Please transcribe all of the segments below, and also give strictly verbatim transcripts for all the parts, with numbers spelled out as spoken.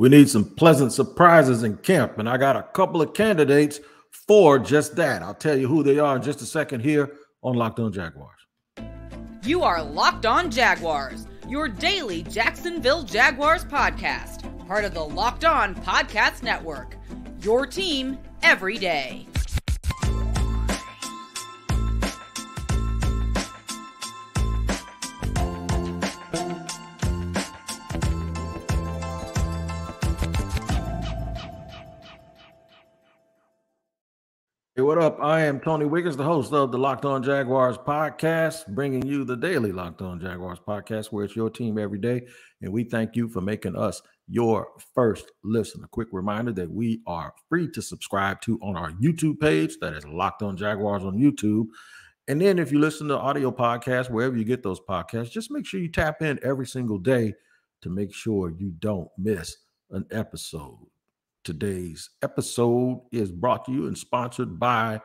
We need some pleasant surprises in camp, and I got a couple of candidates for just that. I'll tell you who they are in just a second here on Locked On Jaguars. You are Locked On Jaguars, your daily Jacksonville Jaguars podcast, part of the Locked On Podcast Network, your team every day. Hey, what up? I am Tony Wiggins, the host of the Locked On Jaguars podcast, bringing you the daily Locked On Jaguars podcast, where it's your team every day, and we thank you for making us your first listen. A quick reminder that we are free to subscribe to on our YouTube page, that is Locked On Jaguars on YouTube, and then if you listen to audio podcasts, wherever you get those podcasts, just make sure you tap in every single day to make sure you don't miss an episode. Today's episode is brought to you and sponsored by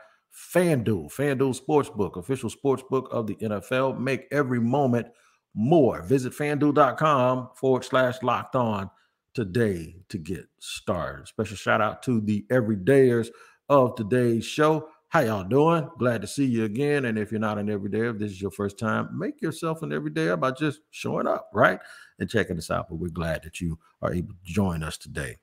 FanDuel. FanDuel Sportsbook, official sportsbook of the N F L. Make every moment more. Visit FanDuel.com forward slash locked on today to get started. Special shout out to the everydayers of today's show. How y'all doing? Glad to see you again. And if you're not an everydayer, if this is your first time, make yourself an everydayer by just showing up, right? And checking us out. But we're glad that you are able to join us today.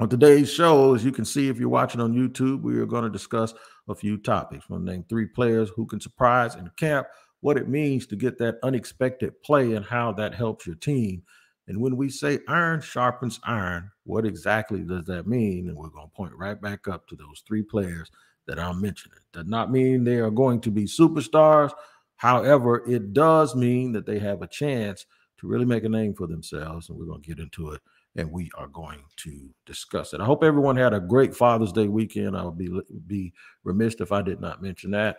On today's show, as you can see, if you're watching on YouTube, we are going to discuss a few topics. We'll name three players who can surprise in camp, what it means to get that unexpected play and how that helps your team. And when we say iron sharpens iron, what exactly does that mean? And we're going to point right back up to those three players that I'm mentioning. Does not mean they are going to be superstars. However, it does mean that they have a chance to really make a name for themselves, and we're going to get into it. And we are going to discuss it. I hope everyone had a great Father's Day weekend. I would be, be remiss if I did not mention that.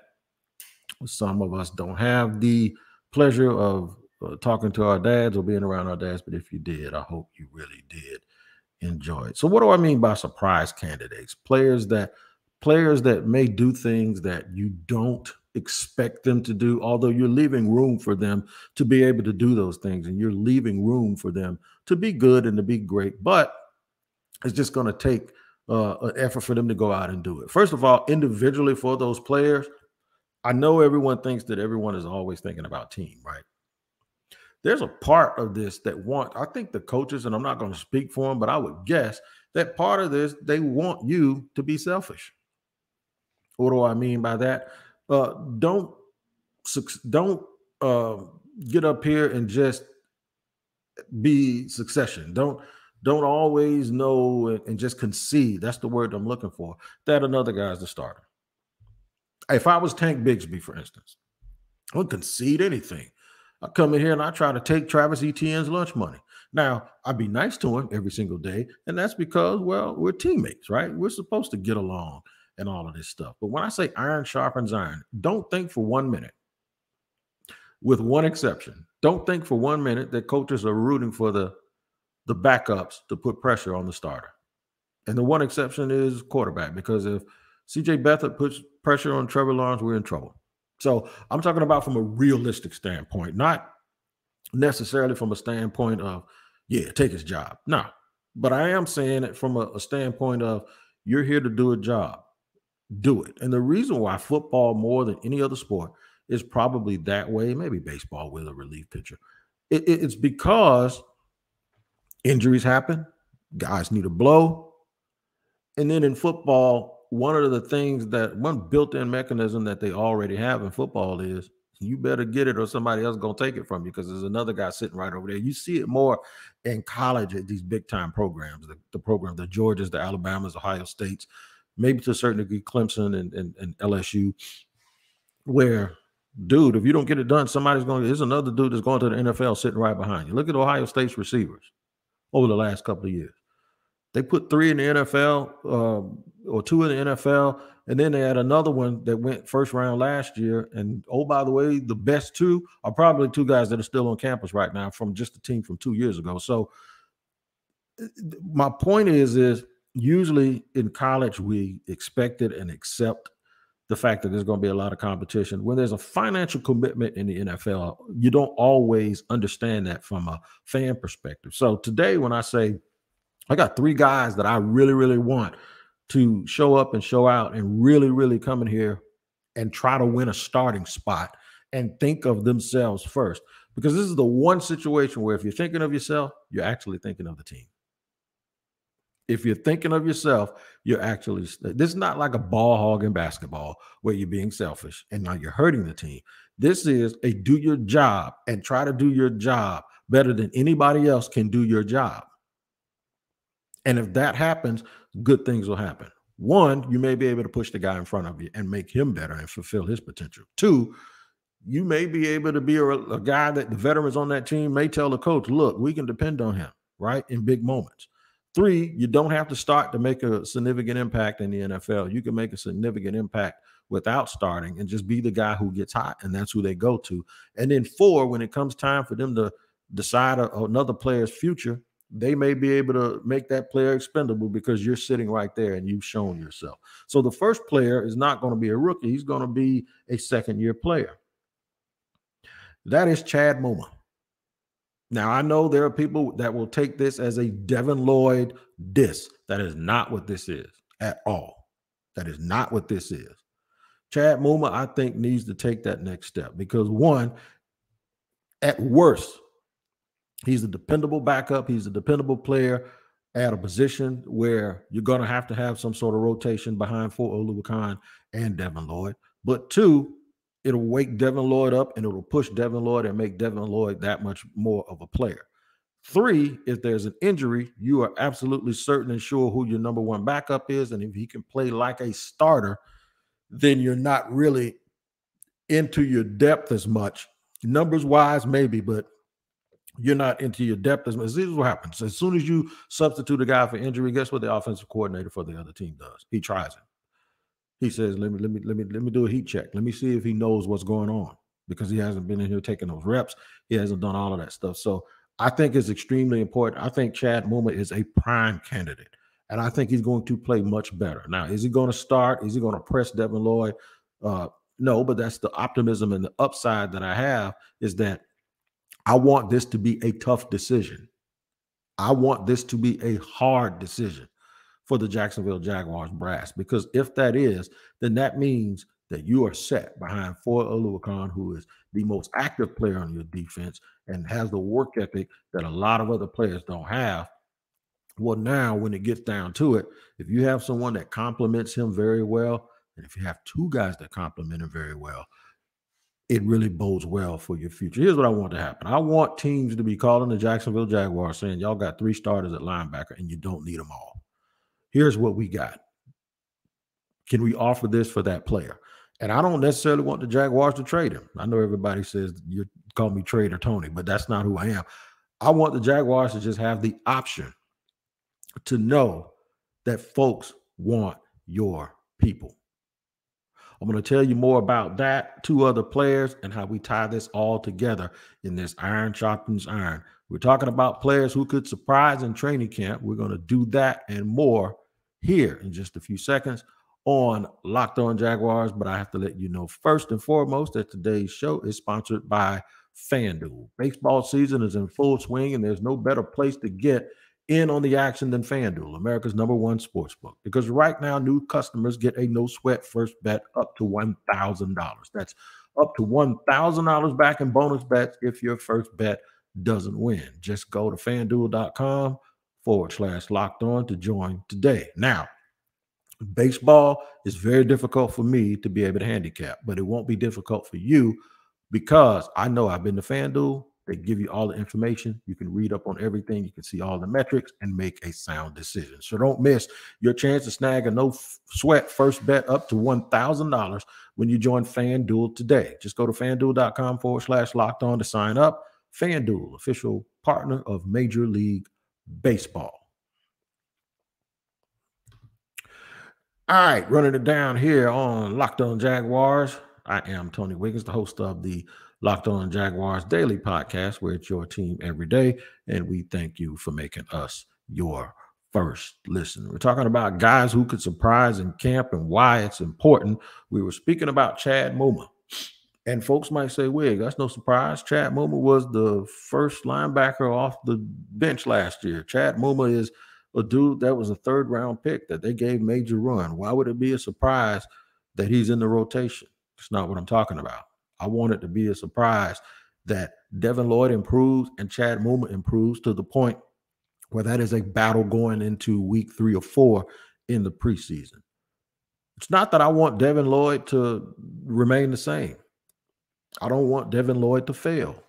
Some of us don't have the pleasure of uh, talking to our dads or being around our dads, but if you did, I hope you really did enjoy it. So what do I mean by surprise candidates? Players that, players that may do things that you don't expect them to do, although you're leaving room for them to be able to do those things, and you're leaving room for them to be good and to be great, but it's just going to take uh, an effort for them to go out and do it. First of all, individually for those players, I know everyone thinks that everyone is always thinking about team, right? There's a part of this that want, I think the coaches, and I'm not going to speak for them, but I would guess that part of this, they want you to be selfish. What do I mean by that? Uh, don't don't uh, get up here and just be succession. Don't don't always know and, and just concede. That's the word I'm looking for. That another guy's the starter. If I was Tank Bigsby, for instance, I wouldn't concede anything. I come in here and I try to take Travis Etienne's lunch money. Now, I'd be nice to him every single day, and that's because, well, we're teammates, right? We're supposed to get along and all of this stuff. But when I say iron sharpens iron, don't think for one minute, with one exception, don't think for one minute that coaches are rooting for the, the backups to put pressure on the starter. And the one exception is quarterback, because if C J. Beathard puts pressure on Trevor Lawrence, we're in trouble. So I'm talking about from a realistic standpoint, not necessarily from a standpoint of, yeah, take his job. No, but I am saying it from a, a standpoint of you're here to do a job. Do it. And the reason why football more than any other sport is probably that way, maybe baseball with a relief pitcher, it, it, it's because injuries happen, guys need a blow. And then in football, one of the things that one built-in mechanism that they already have in football is you better get it or somebody else going to take it from you, because there's another guy sitting right over there. You see it more in college at these big-time programs, the, the program, the Georgias, the Alabamas, Ohio States, maybe to a certain degree, Clemson and, and, and L S U, where, dude, if you don't get it done, somebody's going to, there's another dude that's going to the N F L sitting right behind you. Look at Ohio State's receivers over the last couple of years. They put three in the N F L um, or two in the N F L, and then they had another one that went first round last year. And, oh, by the way, the best two are probably two guys that are still on campus right now from just the team from two years ago. So my point is, is, usually in college, we expect it and accept the fact that there's going to be a lot of competition. When there's a financial commitment in the N F L, you don't always understand that from a fan perspective. So today, when I say I got three guys that I really, really want to show up and show out and really, really come in here and try to win a starting spot and think of themselves first. Because this is the one situation where if you're thinking of yourself, you're actually thinking of the team. If you're thinking of yourself, you're actually, this is not like a ball hog in basketball where you're being selfish and now you're hurting the team. This is a do your job and try to do your job better than anybody else can do your job. And if that happens, good things will happen. One, you may be able to push the guy in front of you and make him better and fulfill his potential. Two, you may be able to be a, a guy that the veterans on that team may tell the coach, look, we can depend on him, right, in big moments. Three, you don't have to start to make a significant impact in the N F L. You can make a significant impact without starting and just be the guy who gets hot, and that's who they go to. And then four, when it comes time for them to decide a, another player's future, they may be able to make that player expendable because you're sitting right there and you've shown yourself. So the first player is not going to be a rookie. He's going to be a second-year player. That is Chad Muma. Now, I know there are people that will take this as a Devin Lloyd diss. That is not what this is at all. That is not what this is. Chad Muma, I think, needs to take that next step because, one, at worst, he's a dependable backup. He's a dependable player at a position where you're going to have to have some sort of rotation behind Fort Oluwakon and Devin Lloyd. But two, it'll wake Devin Lloyd up and it'll push Devin Lloyd and make Devin Lloyd that much more of a player. Three, if there's an injury, you are absolutely certain and sure who your number one backup is. And if he can play like a starter, then you're not really into your depth as much. Numbers wise, maybe, but you're not into your depth as much. This is what happens. As soon as you substitute a guy for injury, guess what the offensive coordinator for the other team does? He tries it. He says, let me, let me, let me, let me do a heat check. Let me see if he knows what's going on because he hasn't been in here taking those reps. He hasn't done all of that stuff. So I think it's extremely important. I think Chad Muma is a prime candidate, and I think he's going to play much better. Now, is he going to start? Is he going to press Devin Lloyd? Uh, no, but that's the optimism and the upside that I have is that I want this to be a tough decision. I want this to be a hard decision for the Jacksonville Jaguars brass, because if that is, then that means that you are set behind Foyesade Oluokun, who is the most active player on your defense and has the work ethic that a lot of other players don't have. Well, now when it gets down to it, if you have someone that complements him very well, and if you have two guys that complement him very well, it really bodes well for your future. Here's what I want to happen. I want teams to be calling the Jacksonville Jaguars saying, y'all got three starters at linebacker and you don't need them all. Here's what we got. Can we offer this for that player? And I don't necessarily want the Jaguars to trade him. I know everybody says you call me Trader Tony, but that's not who I am. I want the Jaguars to just have the option to know that folks want your people. I'm going to tell you more about that, two other players, and how we tie this all together in this Iron Sharpens Iron. We're talking about players who could surprise in training camp. We're going to do that and more here in just a few seconds on Locked On Jaguars. But I have to let you know first and foremost that today's show is sponsored by FanDuel. Baseball season is in full swing, and there's no better place to get in on the action than FanDuel, America's number one sportsbook. Because right now, new customers get a no-sweat first bet up to one thousand dollars. That's up to one thousand dollars back in bonus bets if your first bet doesn't win. Just go to FanDuel.com forward slash locked on to join today. Now, baseball is very difficult for me to be able to handicap, but it won't be difficult for you because I know I've been to FanDuel. They give you all the information. You can read up on everything. You can see all the metrics and make a sound decision. So don't miss your chance to snag a no-sweat first bet up to one thousand dollars when you join FanDuel today. Just go to FanDuel.com forward slash locked on to sign up. FanDuel, official partner of Major League Baseball. All right, running it down here on Locked On Jaguars. I am Tony Wiggins, the host of the Locked On Jaguars Daily Podcast, where it's your team every day, and we thank you for making us your first listen. We're talking about guys who could surprise in camp and why it's important. We were speaking about Chad Muma, and folks might say, Wig, that's no surprise. Chad Muma was the first linebacker off the bench last year. Chad Muma is a dude that was a third round pick that they gave major run. Why would it be a surprise that he's in the rotation? It's not what I'm talking about. I want it to be a surprise that Devin Lloyd improves and Chad Muma improves to the point where that is a battle going into week three or four in the preseason. It's not that I want Devin Lloyd to remain the same. I don't want Devin Lloyd to fail.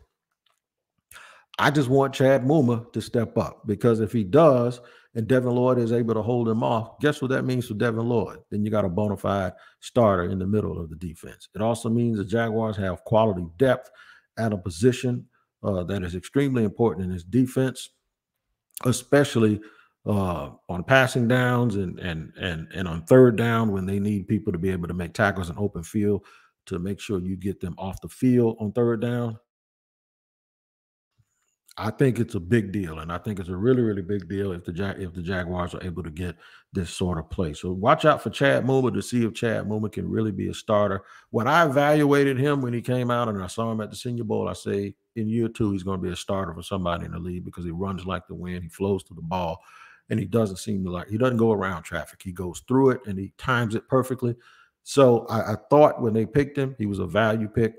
I just want Chad Muma to step up, because if he does and Devin Lloyd is able to hold him off, guess what that means for Devin Lloyd? Then you got a bona fide starter in the middle of the defense. It also means the Jaguars have quality depth at a position uh, that is extremely important in this defense, especially uh, on passing downs and, and, and, and on third down when they need people to be able to make tackles in open field to make sure you get them off the field on third down. I think it's a big deal, and I think it's a really, really big deal if the Jag- if the Jaguars are able to get this sort of play. So watch out for Chad Muma to see if Chad Muma can really be a starter. When I evaluated him when he came out and I saw him at the Senior Bowl, I say in year two he's going to be a starter for somebody in the league, because he runs like the wind, he flows to the ball, and he doesn't seem to like – he doesn't go around traffic. He goes through it, and he times it perfectly. So I, I thought when they picked him, he was a value pick,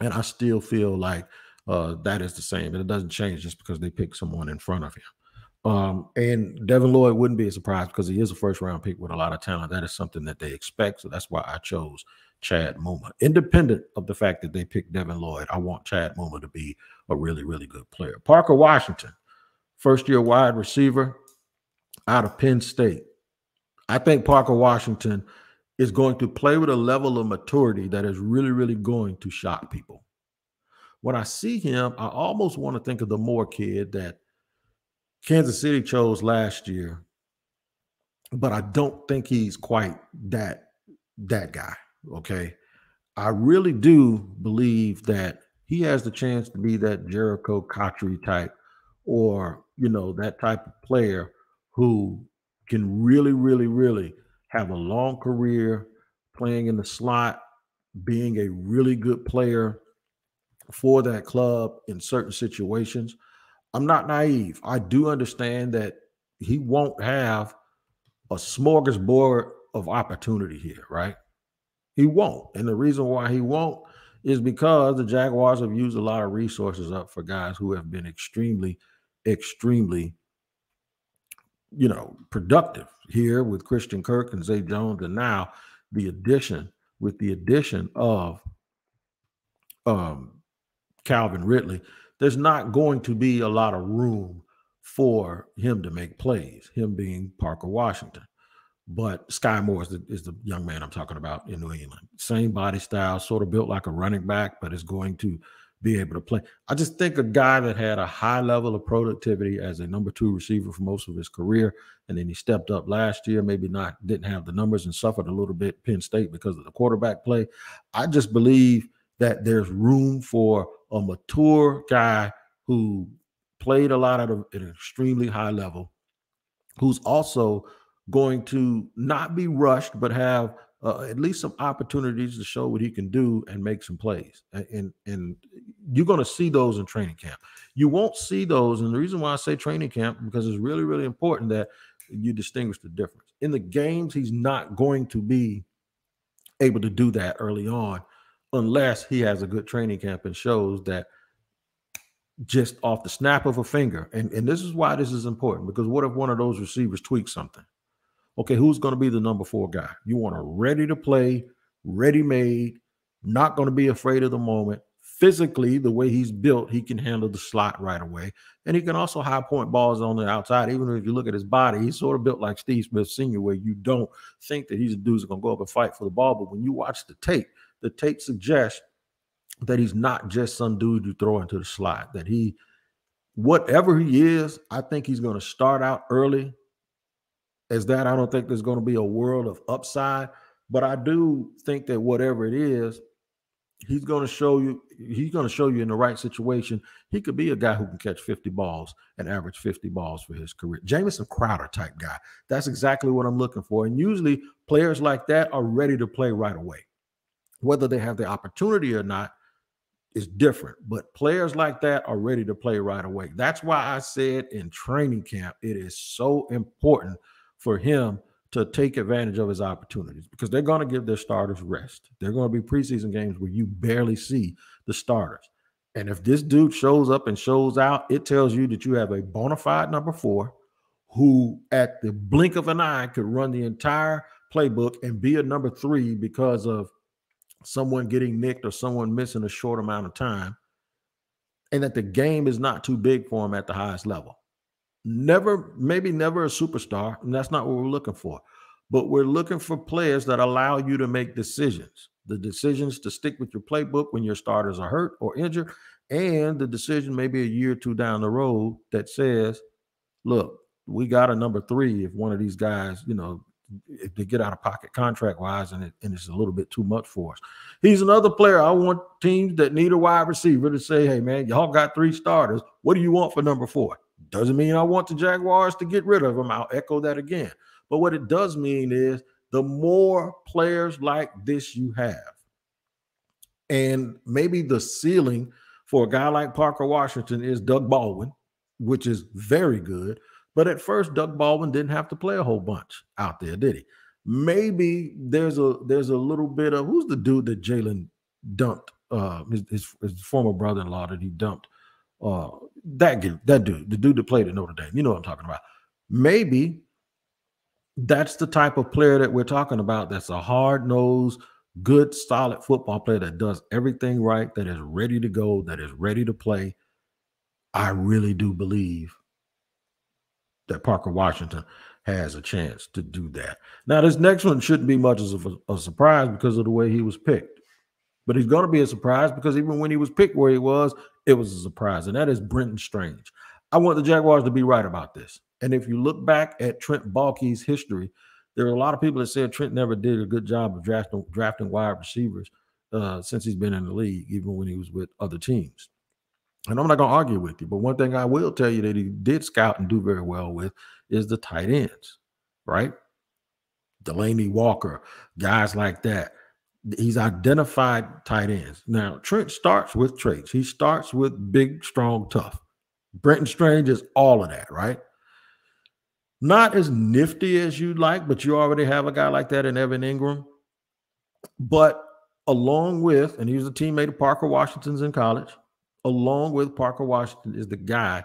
and I still feel like – Uh, that is the same, and it doesn't change just because they pick someone in front of him. Um, and Devin Lloyd wouldn't be a surprise because he is a first-round pick with a lot of talent. That is something that they expect, so that's why I chose Chad Muma. Independent of the fact that they picked Devin Lloyd, I want Chad Muma to be a really, really good player. Parker Washington, first-year wide receiver out of Penn State. I think Parker Washington is going to play with a level of maturity that is really, really going to shock people. When I see him, I almost want to think of the Moore kid that Kansas City chose last year, but I don't think he's quite that, that guy, okay? I really do believe that he has the chance to be that Jericho Cotchery type, or, you know, that type of player who can really, really, really have a long career playing in the slot, being a really good player for that club in certain situations. I'm not naive. I do understand that he won't have a smorgasbord of opportunity here, right? He won't. And the reason why he won't is because the Jaguars have used a lot of resources up for guys who have been extremely, extremely, you know, productive here with Christian Kirk and Zay Jones. And now the addition, with the addition of um, Calvin Ridley, there's not going to be a lot of room for him to make plays, him being Parker Washington. But Sky Moore is the, is the young man I'm talking about in New England. Same body style, sort of built like a running back, but is going to be able to play. I just think a guy that had a high level of productivity as a number two receiver for most of his career, and then he stepped up last year, maybe not, didn't have the numbers and suffered a little bit Penn State because of the quarterback play. I just believe that there's room for a mature guy who played a lot at, a, at an extremely high level, who's also going to not be rushed, but have uh, at least some opportunities to show what he can do and make some plays. And, and, and you're going to see those in training camp. You won't see those. And the reason why I say training camp, because it's really, really important that you distinguish the difference. In the games, he's not going to be able to do that early on, unless he has a good training camp and shows that just off the snap of a finger. And, and this is why this is important, because what if one of those receivers tweaks something? Okay, who's going to be the number four guy? You want a ready-to-play, ready-made, not going to be afraid of the moment. Physically, the way he's built, he can handle the slot right away. And he can also high-point balls on the outside. Even if you look at his body, he's sort of built like Steve Smith Senior, where you don't think that he's a dude who's going to go up and fight for the ball. But when you watch the tape, the tape suggests that he's not just some dude you throw into the slot, that he, whatever he is, I think he's going to start out early as that. I don't think there's going to be a world of upside, but I do think that whatever it is, he's going to show you, he's going to show you in the right situation. He could be a guy who can catch fifty balls and average fifty balls for his career. Jamison Crowder type guy. That's exactly what I'm looking for. And usually players like that are ready to play right away. Whether they have the opportunity or not, is different, but players like that are ready to play right away. That's why I said in training camp, it is so important for him to take advantage of his opportunities, because they're going to give their starters rest. They're going to be preseason games where you barely see the starters. And if this dude shows up and shows out, it tells you that you have a bona fide number four who at the blink of an eye could run the entire playbook and be a number three because of someone getting nicked or someone missing a short amount of time, and that the game is not too big for him at the highest level. Never, maybe never a superstar, and that's not what we're looking for. But we're looking for players that allow you to make decisions, the decisions to stick with your playbook when your starters are hurt or injured, and the decision maybe a year or two down the road that says, look, we got a number three if one of these guys, you know, if they get out of pocket contract-wise and, it, and it's a little bit too much for us. He's another player. I want teams that need a wide receiver to say, hey, man, y'all got three starters. What do you want for number four? Doesn't mean I want the Jaguars to get rid of him. I'll echo that again. But what it does mean is the more players like this you have, and maybe the ceiling for a guy like Parker Washington is Doug Baldwin, which is very good. But at first, Doug Baldwin didn't have to play a whole bunch out there, did he? Maybe there's a there's a little bit of, who's the dude that Jalen dumped, uh, his, his, his former brother-in-law that he dumped? Uh, that dude, that dude, the dude that played at Notre Dame. You know what I'm talking about. Maybe that's the type of player that we're talking about, that's a hard-nosed, good, solid football player that does everything right, that is ready to go, that is ready to play. I really do believe that Parker Washington has a chance to do that. Now, this next one shouldn't be much of a, a surprise because of the way he was picked. But he's going to be a surprise because even when he was picked where he was, it was a surprise, and that is Brenton Strange. I want the Jaguars to be right about this. And if you look back at Trent Baalke's history, there are a lot of people that said Trent never did a good job of drafting, drafting wide receivers uh, since he's been in the league, even when he was with other teams. And I'm not going to argue with you, but one thing I will tell you that he did scout and do very well with is the tight ends, right? Delanie Walker, guys like that. He's identified tight ends. Now, Trent starts with traits. He starts with big, strong, tough. Brenton Strange is all of that, right? Not as nifty as you'd like, but you already have a guy like that in Evan Ingram. But along with, and he was a teammate of Parker Washington's in college, along with Parker Washington is the guy,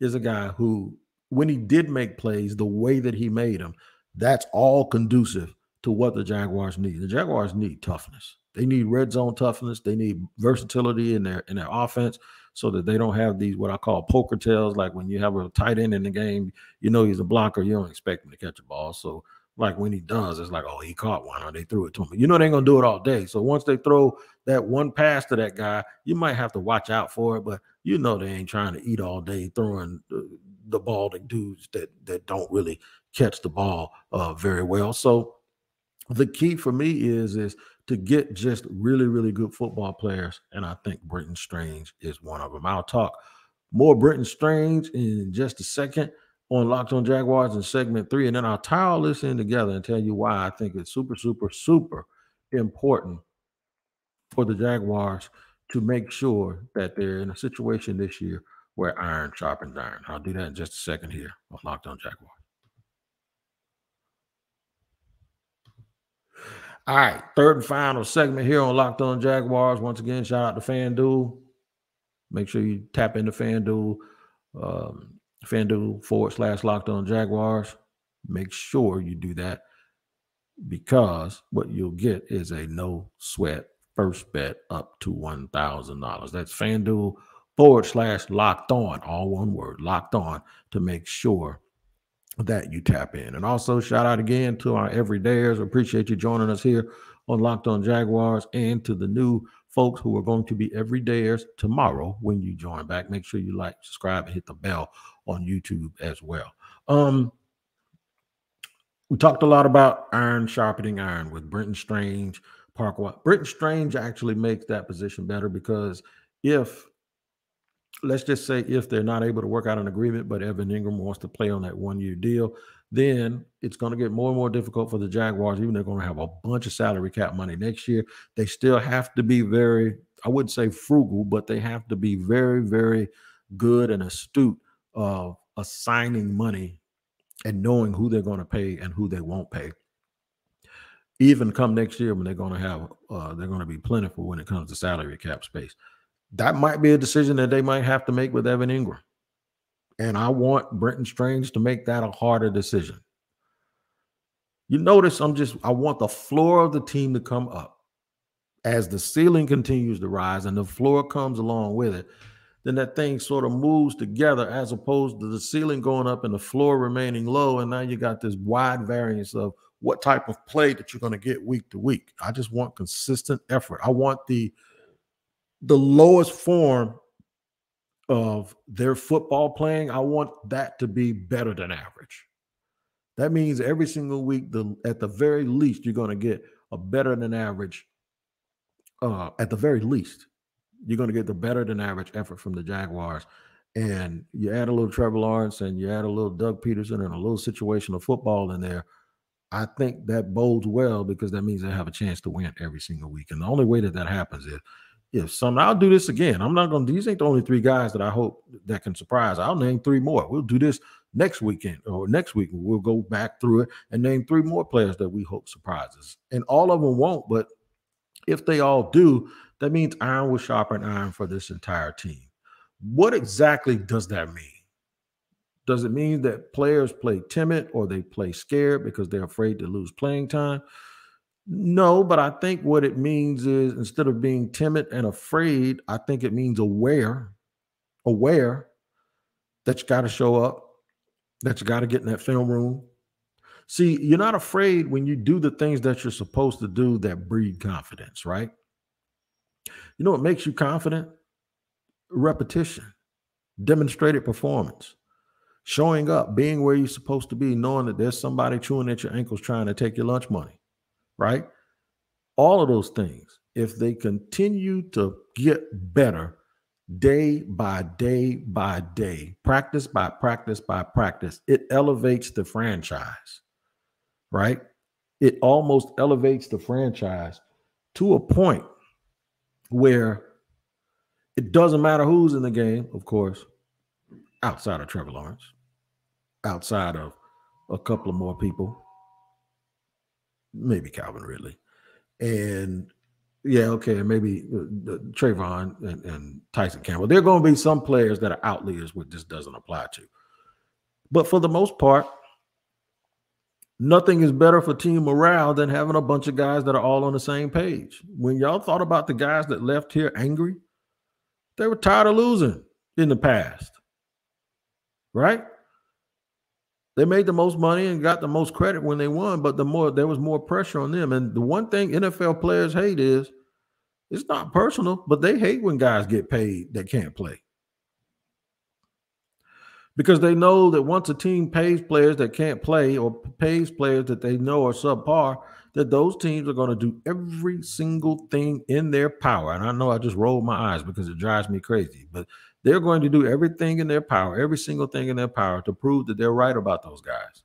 is a guy who, when he did make plays, the way that he made them, that's all conducive to what the Jaguars need. The Jaguars need toughness. They need red zone toughness. They need versatility in their in their offense so that they don't have these what I call poker tails, like when you have a tight end in the game, you know he's a blocker, you don't expect him to catch a ball. So like when he does, it's like, oh, he caught one or they threw it to him. You know they ain't going to do it all day. So once they throw that one pass to that guy, you might have to watch out for it, but you know they ain't trying to eat all day throwing the ball to dudes that, that don't really catch the ball uh, very well. So the key for me is, is to get just really, really good football players, and I think Brenton Strange is one of them. I'll talk more Brenton Strange in just a second on Locked On Jaguars in segment three, and then I'll tie all this in together and tell you why I think it's super, super, super important for the Jaguars to make sure that they're in a situation this year where iron sharpens iron. I'll do that in just a second here on Locked On Jaguars. All right, third and final segment here on Locked On Jaguars. Once again, shout out to FanDuel. Make sure you tap into FanDuel. Um, FanDuel forward slash Locked On Jaguars. Make sure you do that because what you'll get is a no sweat first bet up to one thousand dollars. That's FanDuel forward slash Locked On, all one word, Locked On, to make sure that you tap in. And also shout out again to our everydayers. Appreciate you joining us here on Locked On Jaguars, and to the new folks who are going to be everydayers tomorrow when you join back. Make sure you like, subscribe, and hit the bell on YouTube as well. Um, we talked a lot about iron sharpening iron with Brenton Strange, Parker. Brenton Strange actually makes that position better because if let's just say if they're not able to work out an agreement, but Evan Ingram wants to play on that one-year deal, then it's going to get more and more difficult for the Jaguars. Even they're going to have a bunch of salary cap money next year. They still have to be very, I wouldn't say frugal, but they have to be very, very good and astute of assigning money and knowing who they're going to pay and who they won't pay. Even come next year when they're going to have, uh, they're going to be plentiful when it comes to salary cap space. That might be a decision that they might have to make with Evan Ingram. And I want Brenton Strange to make that a harder decision. You notice I'm just, I want the floor of the team to come up. As the ceiling continues to rise and the floor comes along with it, then that thing sort of moves together as opposed to the ceiling going up and the floor remaining low. And now you got this wide variance of what type of play that you're going to get week to week. I just want consistent effort. I want the, the lowest form of their football playing. I want that to be better than average. That means every single week, the, at the very least, you're going to get a better than average. Uh, at the very least, you're going to get the better than average effort from the Jaguars. And you add a little Trevor Lawrence and you add a little Doug Peterson and a little situational football in there. I think that bodes well because that means they have a chance to win every single week. And the only way that that happens is if some, I'll do this again. I'm not going to, these ain't the only three guys that I hope that can surprise. I'll name three more. We'll do this next weekend or next week. We'll go back through it and name three more players that we hope surprises. And all of them won't, but if they all do, that means iron will sharpen iron for this entire team. What exactly does that mean? Does it mean that players play timid or they play scared because they're afraid to lose playing time? No, but I think what it means is instead of being timid and afraid, I think it means aware, aware that you got to show up, that you got to get in that film room. See, you're not afraid when you do the things that you're supposed to do that breed confidence, right? You know what makes you confident? Repetition, demonstrated performance, showing up, being where you're supposed to be, knowing that there's somebody chewing at your ankles trying to take your lunch money. Right? All of those things, if they continue to get better day by day by day, practice by practice by practice, it elevates the franchise, right? It almost elevates the franchise to a point where it doesn't matter who's in the game, of course, outside of Trevor Lawrence, outside of a couple of more people. Maybe Calvin Ridley. And yeah, okay, maybe uh, uh, Trayvon and, and Tyson Campbell. There are going to be some players that are outliers what this doesn't apply to. But for the most part, nothing is better for team morale than having a bunch of guys that are all on the same page. When y'all thought about the guys that left here angry, they were tired of losing in the past, right? They made the most money and got the most credit when they won, but the more there was more pressure on them. And the one thing N F L players hate is it's not personal, but they hate when guys get paid that can't play. Because they know that once a team pays players that can't play or pays players that they know are subpar, that those teams are going to do every single thing in their power. And I know I just rolled my eyes because it drives me crazy, but they're going to do everything in their power, every single thing in their power to prove that they're right about those guys.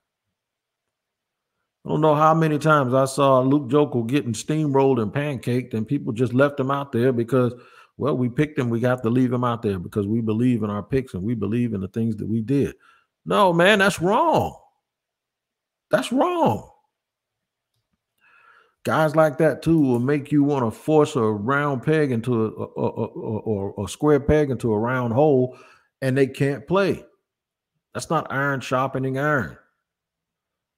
I don't know how many times I saw Luke Jokel getting steamrolled and pancaked and people just left him out there because, well, we picked him. We got to leave him out there because we believe in our picks and we believe in the things that we did. No, man, that's wrong. That's wrong. Guys like that, too, will make you want to force a round peg into a, a, a, a, a square peg into a round hole, and they can't play. That's not iron sharpening iron.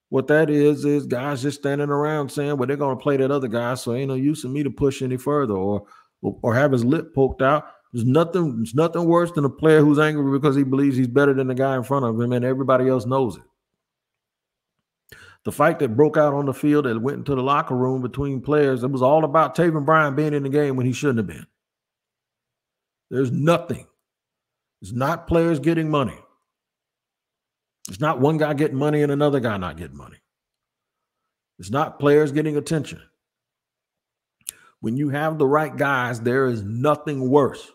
What that is is guys just standing around saying, well, they're going to play that other guy, so ain't no use in me to push any further or or have his lip poked out. There's nothing, there's nothing worse than a player who's angry because he believes he's better than the guy in front of him, and everybody else knows it. The fight that broke out on the field that went into the locker room between players, it was all about Taven Bryan being in the game when he shouldn't have been. There's nothing. It's not players getting money. It's not one guy getting money and another guy not getting money. It's not players getting attention. When you have the right guys, there is nothing worse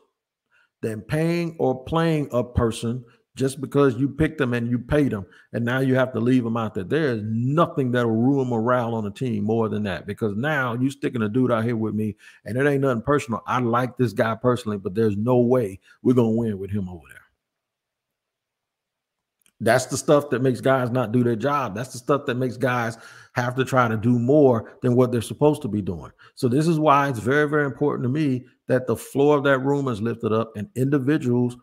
than paying or playing a person just because you picked them and you paid them, and now you have to leave them out there. There is nothing that will ruin morale on a team more than that, because now you're sticking a dude out here with me, and it ain't nothing personal. I like this guy personally, but there's no way we're going to win with him over there. That's the stuff that makes guys not do their job. That's the stuff that makes guys have to try to do more than what they're supposed to be doing. So this is why it's very, very important to me that the floor of that room is lifted up and individuals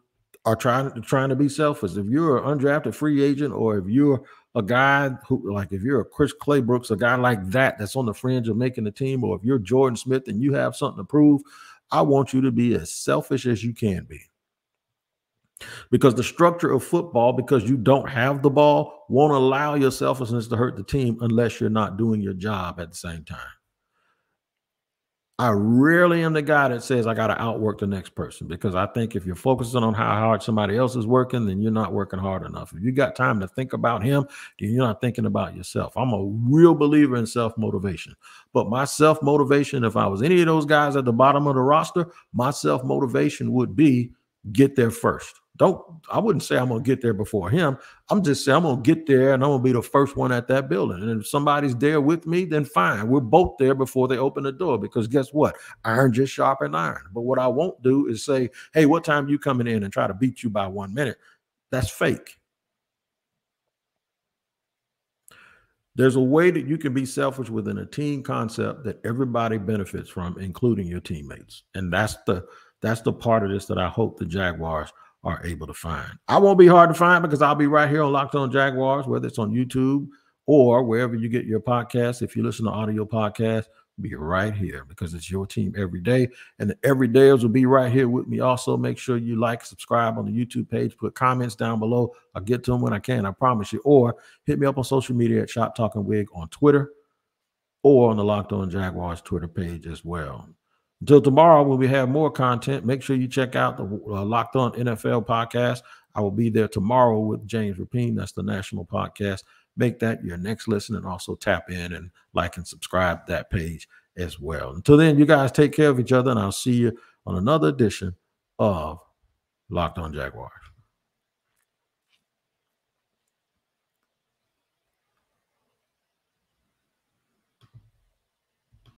are trying to trying to be selfish. If you're an undrafted free agent, or if you're a guy who, like if you're a Chris Claybrooks, a guy like that that's on the fringe of making the team, or if you're Jordan Smith and you have something to prove, I want you to be as selfish as you can be. Because the structure of football, because you don't have the ball, won't allow your selfishness to hurt the team unless you're not doing your job at the same time. I rarely am the guy that says I got to outwork the next person, because I think if you're focusing on how hard somebody else is working, then you're not working hard enough. If you got time to think about him, then you're not thinking about yourself. I'm a real believer in self-motivation. But my self-motivation, if I was any of those guys at the bottom of the roster, my self-motivation would be get there first. Don't, I wouldn't say I'm going to get there before him. I'm just saying I'm going to get there and I'm going to be the first one at that building. And if somebody's there with me, then fine. We're both there before they open the door, because guess what? Iron just sharpens iron. But what I won't do is say, hey, what time you coming in, and try to beat you by one minute. That's fake. There's a way that you can be selfish within a team concept that everybody benefits from, including your teammates. And that's the, that's the part of this that I hope the Jaguars are able to find. I won't be hard to find, because I'll be right here on Locked On Jaguars, whether it's on YouTube or wherever you get your podcasts. If you listen to audio podcasts, be right here, because it's your team every day. And the everydayers will be right here with me. Also, make sure you like, subscribe on the YouTube page, put comments down below. I'll get to them when I can, I promise you. Or hit me up on social media at Shop Talking Wig on Twitter, or on the Locked On Jaguars Twitter page as well. Until tomorrow, when we have more content, make sure you check out the uh, Locked On N F L podcast. I will be there tomorrow with James Rapine. That's the national podcast. Make that your next listen, and also tap in and like and subscribe that page as well. Until then, you guys take care of each other, and I'll see you on another edition of Locked On Jaguars.